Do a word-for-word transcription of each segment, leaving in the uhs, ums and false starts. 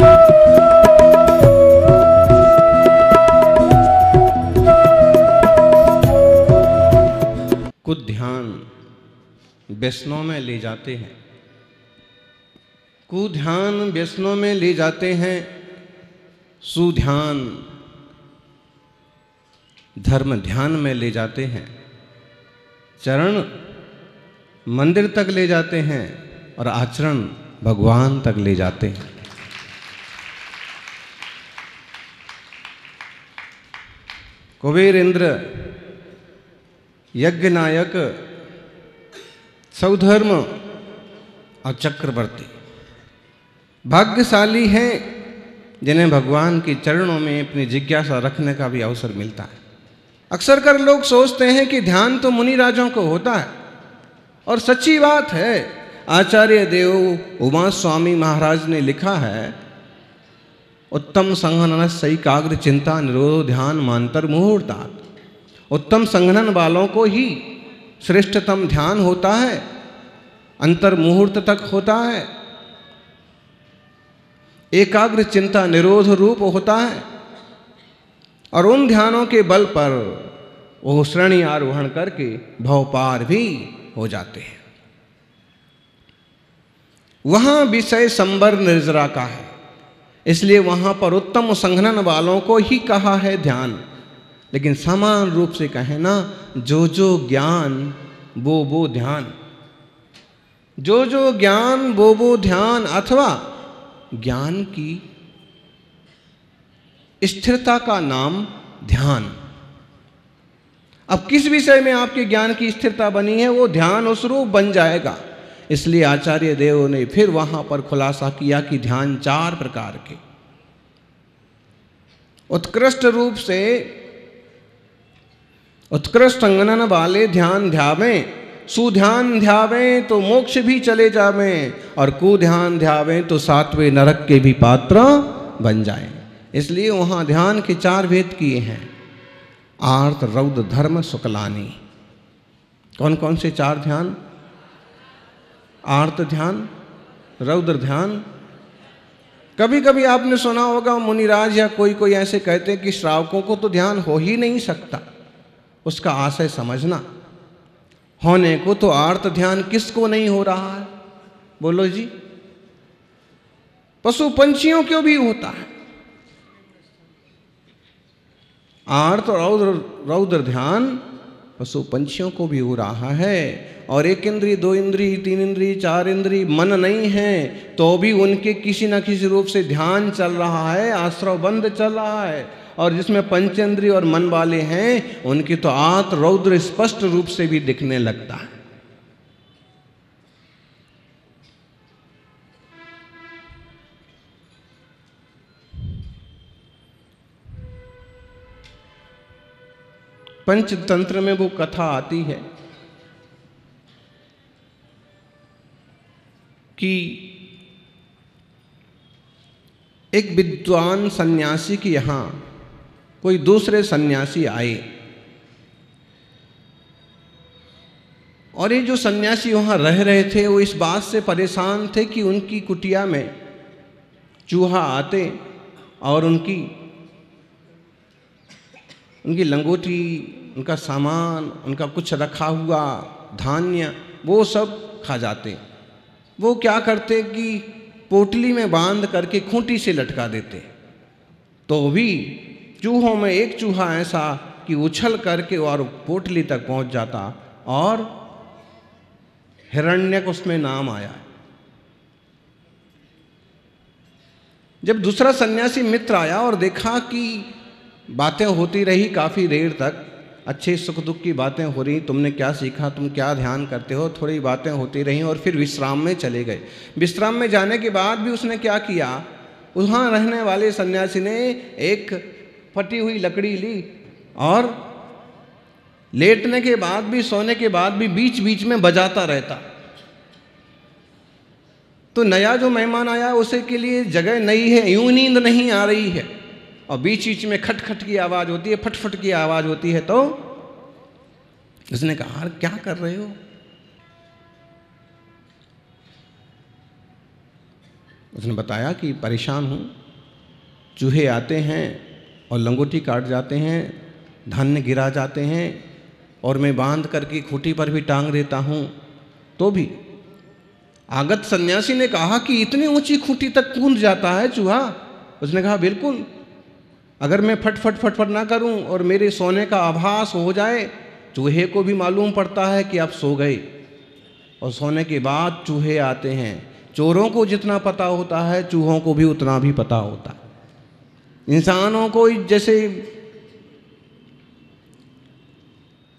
कुछ ध्यान व्यसनों में ले जाते हैं, कुध्यान व्यसनों में ले जाते हैं, सुध्यान धर्म ध्यान में ले जाते हैं, चरण मंदिर तक ले जाते हैं और आचरण भगवान तक ले जाते हैं। कुबेरेंद्र, यज्ञनायक, सौधर्म और चक्रवर्ती भाग्यशाली हैं जिन्हें भगवान के चरणों में अपनी जिज्ञासा रखने का भी अवसर मिलता है। अक्सर कर लोग सोचते हैं कि ध्यान तो मुनि राजाओं को होता है, और सच्ची बात है। आचार्य देव उमास्वामी महाराज ने लिखा है, उत्तम संघनन सही काग्र चिंता निरोध ध्यान मांतर मुहूर्तात्। उत्तम संघनन वालों को ही श्रेष्ठतम ध्यान होता है, अंतर मुहूर्त तक होता है, एकाग्र चिंता निरोध रूप होता है, और उन ध्यानों के बल पर वो श्रेणी आरोहण करके भवपार भी हो जाते हैं। वहाँ विषय संबर निर्जरा का है, इसलिए वहाँ पर उत्तम संघनन वालों को ही कहा है ध्यान। लेकिन समान रूप से कहे ना, जो जो ज्ञान वो वो ध्यान, जो जो ज्ञान वो वो ध्यान, अथवा ज्ञान की स्थिरता का नाम ध्यान। अब किस विषय में आपके ज्ञान की स्थिरता बनी है, वो ध्यान उस रूप बन जाएगा। इसलिए आचार्य देव ने फिर वहां पर खुलासा किया कि ध्यान चार प्रकार के, उत्कृष्ट रूप से उत्कृष्ट संगनन वाले ध्यान ध्यावें, सुध्यान ध्यावें तो मोक्ष भी चले जावें, और कुध्यान ध्यावें तो सातवें नरक के भी पात्र बन जाएं। इसलिए वहाँ ध्यान के चार भेद किए हैं, आर्त रौद्र धर्म शुक्लानी। कौन कौन से चार ध्यान? आर्त ध्यान, रौद्र ध्यान। कभी कभी आपने सुना होगा मुनिराज या कोई कोई ऐसे कहते हैं कि श्रावकों को तो ध्यान हो ही नहीं सकता। उसका आशय समझना, होने को तो आर्त ध्यान किसको नहीं हो रहा है? बोलो जी, पशु पंछियों क्यों भी होता है। आर्त और रौद्र रौद्र ध्यान पशु पंछियों को भी हो रहा है, और एक इंद्री, दो इंद्री, तीन इंद्री, चार इंद्री, मन नहीं है तो भी उनके किसी ना किसी रूप से ध्यान चल रहा है, आश्रव बंद चल रहा है। और जिसमें पंचेंद्रिय और मन वाले हैं उनकी तो आत रौद्र स्पष्ट रूप से भी दिखने लगता है। पंचतंत्र में वो कथा आती है कि एक विद्वान सन्यासी के यहाँ कोई दूसरे सन्यासी आए, और ये जो सन्यासी वहाँ रह रहे थे वो इस बात से परेशान थे कि उनकी कुटिया में चूहा आते और उनकी उनकी लंगोटी, उनका सामान, उनका कुछ रखा हुआ धान्य, वो सब खा जाते। वो क्या करते कि पोटली में बांध करके खूंटी से लटका देते, तो भी चूहों में एक चूहा ऐसा कि उछल करके और पोटली तक पहुंच जाता, और हिरण्यक उसमें नाम आया। जब दूसरा सन्यासी मित्र आया और देखा कि बातें होती रही काफ़ी देर तक, अच्छे सुख दुख की बातें हो रही, तुमने क्या सीखा, तुम क्या ध्यान करते हो, थोड़ी बातें होती रहीं और फिर विश्राम में चले गए। विश्राम में जाने के बाद भी उसने क्या किया, वहाँ रहने वाले सन्यासी ने एक फटी हुई लकड़ी ली और लेटने के बाद भी, सोने के बाद भी बीच बीच में बजाता रहता। तो नया जो मेहमान आया उसे के लिए जगह नहीं है, यूं नींद नहीं आ रही है, और बीच बीच में खटखट की आवाज़ होती है, फटफट की आवाज़ होती है। तो उसने कहा, यार क्या कर रहे हो? उसने बताया कि परेशान हूँ, चूहे आते हैं और लंगोटी काट जाते हैं, धान्य गिरा जाते हैं और मैं बांध करके खूंटी पर भी टांग देता हूँ तो भी। आगत सन्यासी ने कहा कि इतनी ऊंची खूंटी तक कूद जाता है चूहा? उसने कहा बिल्कुल, अगर मैं फट फट फट फट ना करूं और मेरे सोने का आभास हो जाए, चूहे को भी मालूम पड़ता है कि आप सो गए और सोने के बाद चूहे आते हैं। चोरों को जितना पता होता है चूहों को भी उतना भी पता होता है। इंसानों को जैसे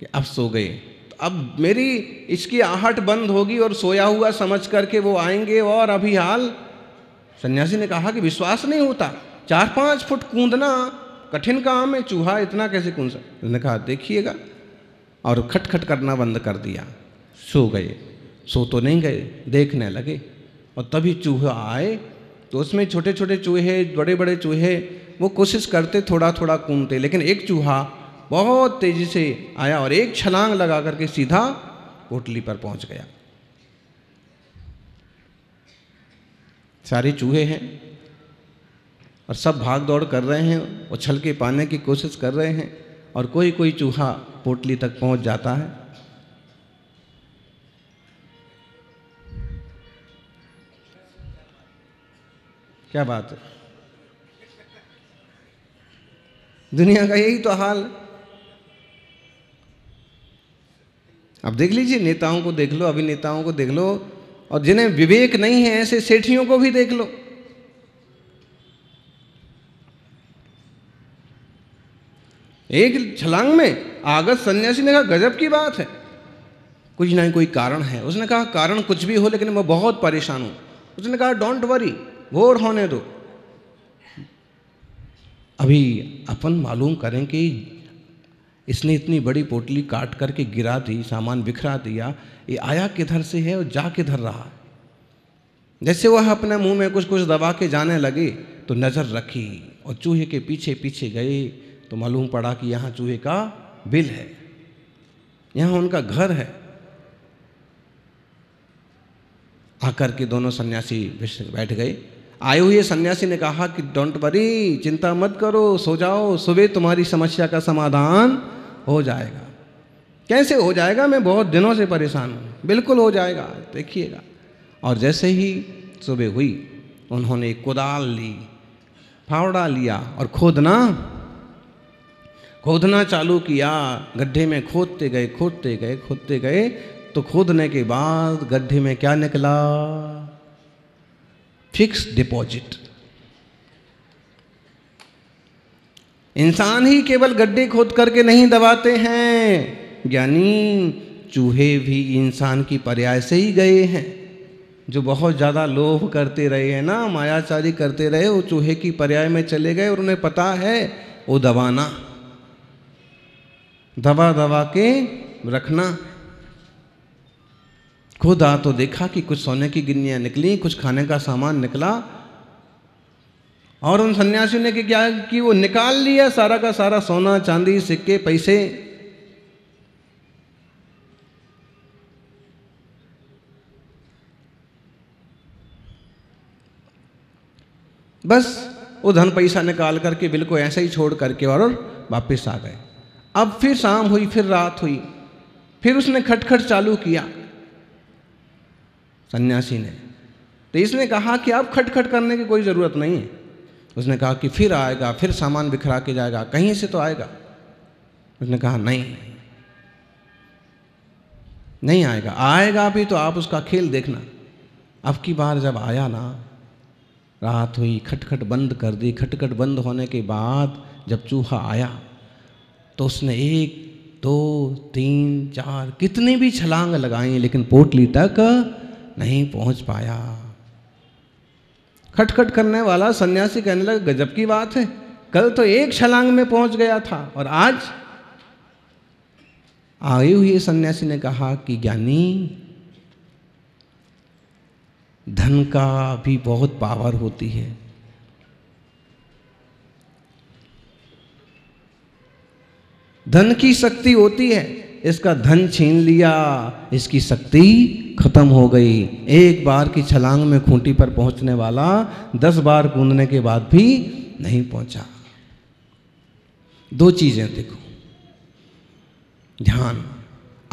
कि अब सो गए, तो अब मेरी इसकी आहट बंद होगी और सोया हुआ समझ करके वो आएंगे। और अभी हाल सन्यासी ने कहा कि विश्वास नहीं होता, चार पाँच फुट कूदना कठिन काम है, चूहा इतना कैसे कूद सकता? उसने कहा देखिएगा, और खटखट करना बंद कर दिया। सो गए, सो तो नहीं गए, देखने लगे। और तभी चूहा आए, तो उसमें छोटे छोटे चूहे, बड़े बड़े चूहे, वो कोशिश करते थोड़ा थोड़ा कूदते, लेकिन एक चूहा बहुत तेज़ी से आया और एक छलांग लगा करके सीधा कोटली पर पहुंच गया। सारे चूहे हैं और सब भाग दौड़ कर रहे हैं, उछल के पाने की कोशिश कर रहे हैं, और कोई कोई चूहा पोटली तक पहुंच जाता है। क्या बात है, दुनिया का यही तो हाल। अब देख लीजिए, नेताओं को देख लो, अभिनेताओं को देख लो, और जिन्हें विवेक नहीं है ऐसे सेठियों को भी देख लो। एक छलांग में। आगत सन्यासी ने कहा गजब की बात है, कुछ ना कोई कारण है। उसने कहा कारण कुछ भी हो, लेकिन मैं बहुत परेशान हूँ। उसने कहा डोंट वरी, घोर होने दो, अभी अपन मालूम करें कि इसने इतनी बड़ी पोटली काट करके गिरा दी, सामान बिखरा दिया, ये आया किधर से है और जा किधर रहा। जैसे वह अपने मुंह में कुछ कुछ दबा के जाने लगे, तो नज़र रखी और चूहे के पीछे पीछे गए, तो मालूम पड़ा कि यहाँ चूहे का बिल है, यहाँ उनका घर है। आकर के दोनों सन्यासी बैठ गए। आए हुए सन्यासी ने कहा कि डोंट वरी, चिंता मत करो, सो जाओ, सुबह तुम्हारी समस्या का समाधान हो जाएगा। कैसे हो जाएगा, मैं बहुत दिनों से परेशान हूँ। बिल्कुल हो जाएगा, देखिएगा। और जैसे ही सुबह हुई, उन्होंने कुदाल ली, फावड़ा लिया और खोदना खोदना चालू किया। गड्ढे में खोदते गए खोदते गए खोदते गए तो खोदने के बाद गड्ढे में क्या निकला? Fix deposit. इंसान ही केवल गड्ढे खोद करके नहीं दबाते हैं, यानी चूहे भी इंसान की पर्याय से ही गए हैं। जो बहुत ज़्यादा लोभ करते रहे हैं ना, मायाचारी करते रहे, वो चूहे की पर्याय में चले गए। और उन्हें पता है वो दबाना, दबा दबा के रखना। खुद आ तो देखा कि कुछ सोने की गिन्नियाँ निकली, कुछ खाने का सामान निकला, और उन सन्यासियों ने क्या कि वो निकाल लिया सारा का सारा सोना चांदी, सिक्के, पैसे। बस वो धन पैसा निकाल करके बिल को ऐसे ही छोड़ करके और वापस आ गए। अब फिर शाम हुई, फिर रात हुई, फिर उसने खटखट चालू किया सन्यासी ने। तो इसने कहा कि अब खटखट करने की कोई ज़रूरत नहीं है। उसने कहा कि फिर आएगा, फिर सामान बिखरा के जाएगा, कहीं से तो आएगा। उसने कहा नहीं नहीं आएगा, आएगा भी तो आप उसका खेल देखना। अब की बार जब आया ना, रात हुई, खटखट बंद कर दी। खटखट बंद होने के बाद जब चूहा आया, तो उसने एक, दो, तीन, चार, कितनी भी छलांग लगाई, लेकिन पोटली तक नहीं पहुंच पाया। खटखट करने वाला सन्यासी कहने लगा गजब की बात है, कल तो एक छलांग में पहुंच गया था और आज। आए हुए सन्यासी ने कहा कि ज्ञानी, धन का भी बहुत पावर होती है। धन की शक्ति होती है, इसका धन छीन लिया, इसकी शक्ति खत्म हो गई। एक बार की छलांग में खूंटी पर पहुंचने वाला दस बार कूदने के बाद भी नहीं पहुंचा। दो चीजें देखो ध्यान।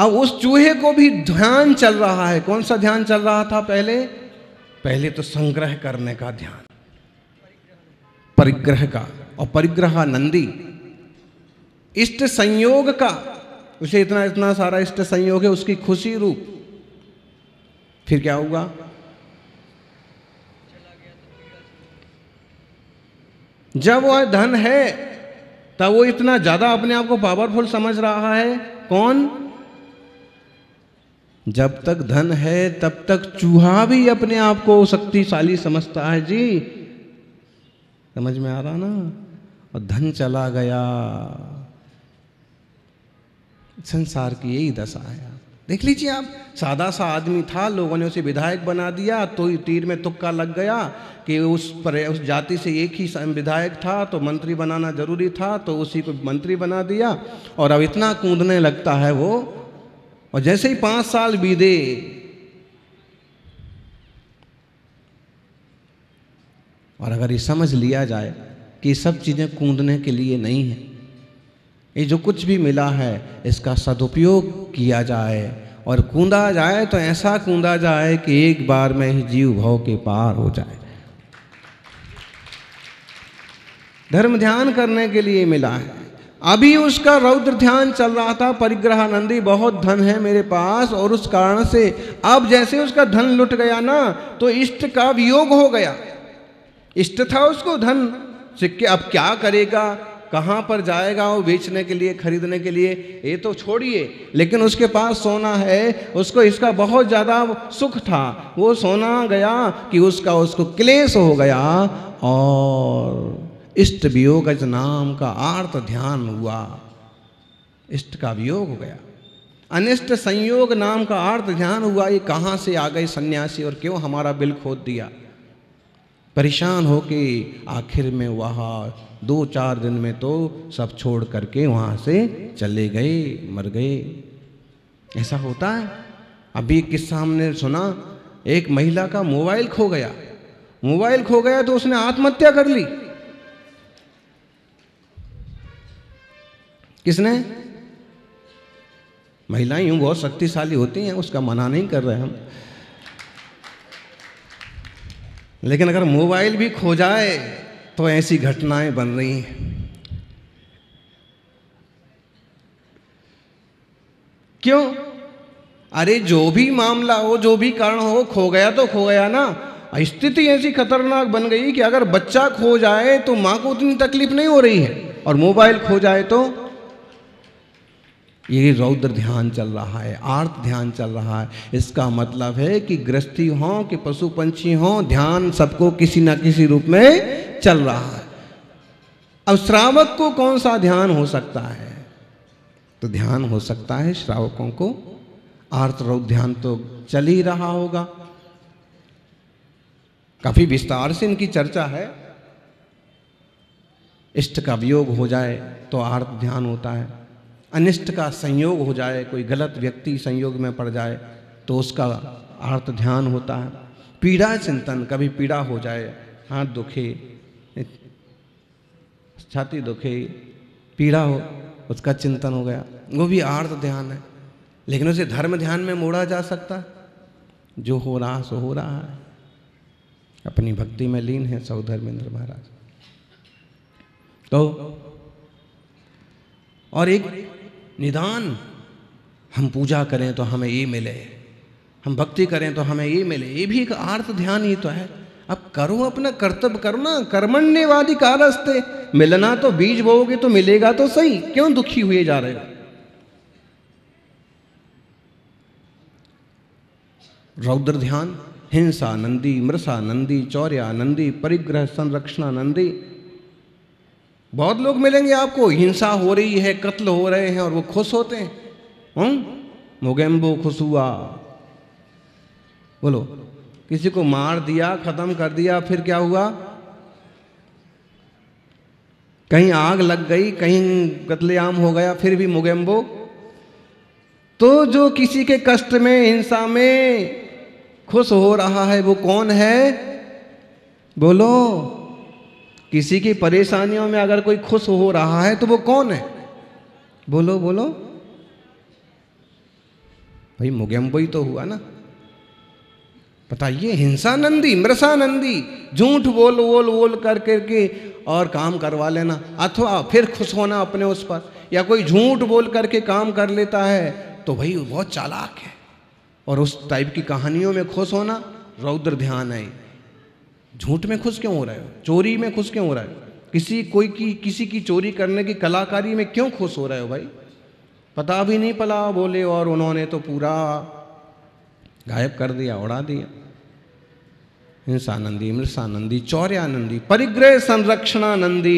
अब उस चूहे को भी ध्यान चल रहा है। कौन सा ध्यान चल रहा था पहले? पहले तो संग्रह करने का ध्यान, परिग्रह का, और परिग्रह नंदी इष्ट संयोग का, उसे इतना इतना सारा इष्ट संयोग है, उसकी खुशी रूप। फिर क्या होगा? जब वह धन है तब वो इतना ज्यादा अपने आप को पावरफुल समझ रहा है। कौन? जब तक धन है तब तक चूहा भी अपने आप को शक्तिशाली समझता है जी। समझ में आ रहा ना? और धन चला गया। संसार की यही दशा है। देख लीजिए आप, सादा सा आदमी था, लोगों ने उसे विधायक बना दिया तो ही तीर में तुक्का लग गया कि उस पर उस जाति से एक ही विधायक था तो मंत्री बनाना जरूरी था, तो उसी को मंत्री बना दिया। और अब इतना कूदने लगता है वो, और जैसे ही पाँच साल बीते और अगर ये समझ लिया जाए कि सब चीज़ें कूदने के लिए नहीं है, ये जो कुछ भी मिला है इसका सदुपयोग किया जाए और कूदा जाए तो ऐसा कूदा जाए कि एक बार में ही जीव भव के पार हो जाए। धर्म ध्यान करने के लिए मिला है। अभी उसका रौद्र ध्यान चल रहा था, परिग्रहानंदी, बहुत धन है मेरे पास, और उस कारण से अब जैसे उसका धन लुट गया ना तो इष्ट का वियोग हो गया। इष्ट था उसको धन सिक्के, अब क्या करेगा, कहाँ पर जाएगा वो बेचने के लिए, खरीदने के लिए, ये तो छोड़िए। लेकिन उसके पास सोना है, उसको इसका बहुत ज़्यादा सुख था, वो सोना गया कि उसका उसको क्लेश हो गया और इष्ट वियोगज नाम का आर्त ध्यान हुआ। इष्ट का वियोग हो गया, अनिष्ट संयोग नाम का आर्त ध्यान हुआ। ये कहाँ से आ गए सन्यासी और क्यों हमारा बिल खोद दिया? परेशान होके आखिर में वहाँ दो चार दिन में तो सब छोड़ करके वहाँ से चले गए, मर गए। ऐसा होता है। अभी एक किस्सा हमने सुना, एक महिला का मोबाइल खो गया। मोबाइल खो गया तो उसने आत्महत्या कर ली। किसने? महिलाएं यूँ बहुत शक्तिशाली होती हैं, उसका मना नहीं कर रहे हम, लेकिन अगर मोबाइल भी खो जाए तो ऐसी घटनाएं बन रही हैं। क्यों? अरे जो भी मामला हो, जो भी कारण हो, खो गया तो खो गया ना। स्थिति ऐसी खतरनाक बन गई कि अगर बच्चा खो जाए तो माँ को उतनी तकलीफ नहीं हो रही है, और मोबाइल खो जाए तो। ये रौद्र ध्यान चल रहा है, आर्त ध्यान चल रहा है। इसका मतलब है कि गृहस्थी हों कि पशु पंछी हों, ध्यान सबको किसी ना किसी रूप में चल रहा है। अब श्रावक को कौन सा ध्यान हो सकता है? तो ध्यान हो सकता है श्रावकों को आर्त रौद्र ध्यान तो चल ही रहा होगा। काफी विस्तार से इनकी चर्चा है। इष्ट का वियोग हो जाए तो आर्त ध्यान होता है, अनिष्ट का संयोग हो जाए, कोई गलत व्यक्ति संयोग में पड़ जाए तो उसका आर्त ध्यान होता है। पीड़ा चिंतन, कभी पीड़ा हो जाए, हाथ दुखे, छाती दुखे, पीड़ा हो, उसका चिंतन हो गया, वो भी आर्त ध्यान है। लेकिन उसे धर्म ध्यान में मोड़ा जा सकता है। जो हो रहा सो हो रहा है, अपनी भक्ति में लीन है सौधर्मेंद्र महाराज। तो और एक निदान, हम पूजा करें तो हमें ये मिले, हम भक्ति करें तो हमें ये मिले, ये भी एक आर्त ध्यान ही तो है। अब करो, अपना कर्तव्य करो ना, कर्मण्यवादी कारस्ते, मिलना तो बीज बोओगे तो मिलेगा तो सही, क्यों दुखी हुए जा रहे हो? रौद्र ध्यान, हिंसा नंदी, मृषा नंदी, चौर्या नंदी, परिग्रह संरक्षणा नंदी। बहुत लोग मिलेंगे आपको, हिंसा हो रही है, कत्ल हो रहे हैं, और वो खुश होते हैं। मुगेम्बो खुश हुआ, बोलो, किसी को मार दिया, खत्म कर दिया, फिर क्या हुआ? कहीं आग लग गई, कहीं कत्लेआम हो गया, फिर भी मुगेम्बो तो जो किसी के कष्ट में, हिंसा में खुश हो रहा है वो कौन है? बोलो। किसी की परेशानियों में अगर कोई खुश हो रहा है तो वो कौन है? बोलो बोलो भाई, मुगेम्बो ही तो हुआ ना। बताइए, हिंसानंदी, मृषानंदी, झूठ बोल बोल बोल कर करके और काम करवा लेना, अथवा फिर खुश होना अपने उस पर, या कोई झूठ बोल करके काम कर लेता है तो भाई वो बहुत चालाक है, और उस टाइप की कहानियों में खुश होना। रौद्र ध्यान है, झूठ में खुश क्यों हो रहे हो? चोरी में खुश क्यों हो रहे हो? किसी कोई की किसी की चोरी करने की कलाकारी में क्यों खुश हो रहे हो भाई? पता भी नहीं पला बोले और उन्होंने तो पूरा गायब कर दिया, उड़ा दिया। हिंसानंदी, मृषानंदी, चौर्यानंदी, परिग्रह संरक्षणानंदी।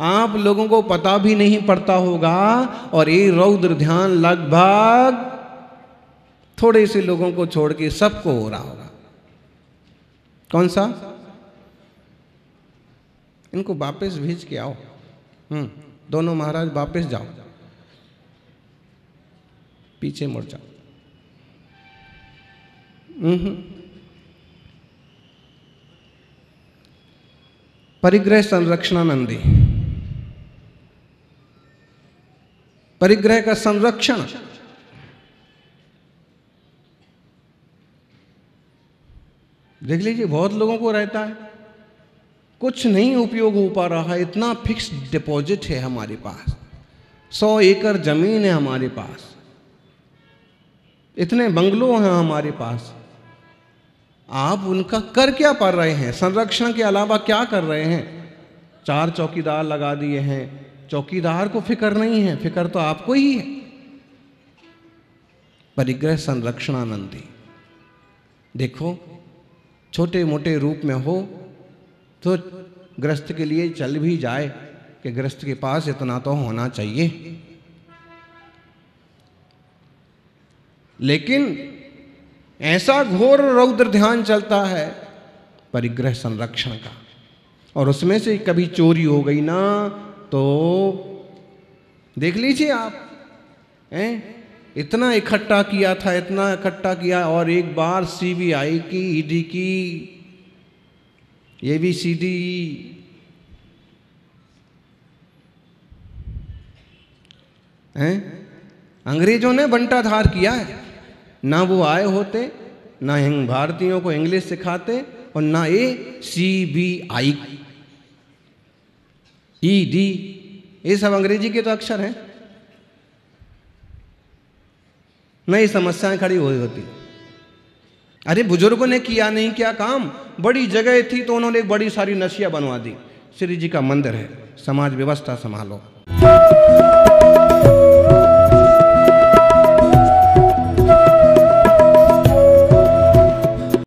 आप लोगों को पता भी नहीं पड़ता होगा, और ये रौद्र ध्यान लगभग थोड़े से लोगों को छोड़ के सबको हो रहा होगा। कौन सा? इनको वापस भेज के आओ। हम्म दोनों महाराज वापस जाओ, पीछे मुड़ जाओ। परिग्रह संरक्षणानंदी, परिग्रह का संरक्षण। देख लीजिए, बहुत लोगों को रहता है कुछ नहीं उपयोग हो पा रहा है। इतना फिक्स डिपॉजिट है हमारे पास, सौ एकड़ जमीन है हमारे पास, इतने बंगलों हैं हमारे पास, आप उनका कर क्या पा रहे हैं? संरक्षण के अलावा क्या कर रहे हैं? चार चौकीदार लगा दिए हैं, चौकीदार को फिक्र नहीं है, फिक्र तो आपको ही है। परिग्रह संरक्षणानंदी। देखो, छोटे मोटे रूप में हो तो गृहस्थ के लिए चल भी जाए कि गृहस्थ के पास इतना तो होना चाहिए, लेकिन ऐसा घोर रौद्र ध्यान चलता है परिग्रह संरक्षण का। और उसमें से कभी चोरी हो गई ना तो देख लीजिए आप, हैं इतना इकट्ठा किया था, इतना इकट्ठा किया, और एक बार सीबीआई की, ईडी की, ये भी सीडी हैं अंग्रेजों ने बंटाधार किया है। ना वो आए होते, ना भारतीयों को इंग्लिश सिखाते, और ना ये सीबीआई, ईडी, ये सब अंग्रेजी के तो अक्षर हैं। नई समस्याएं खड़ी हुई होती। अरे बुजुर्गों ने किया नहीं क्या काम? बड़ी जगह थी तो उन्होंने एक बड़ी सारी नशिया बनवा दी। श्री जी का मंदिर है, समाज व्यवस्था संभालो।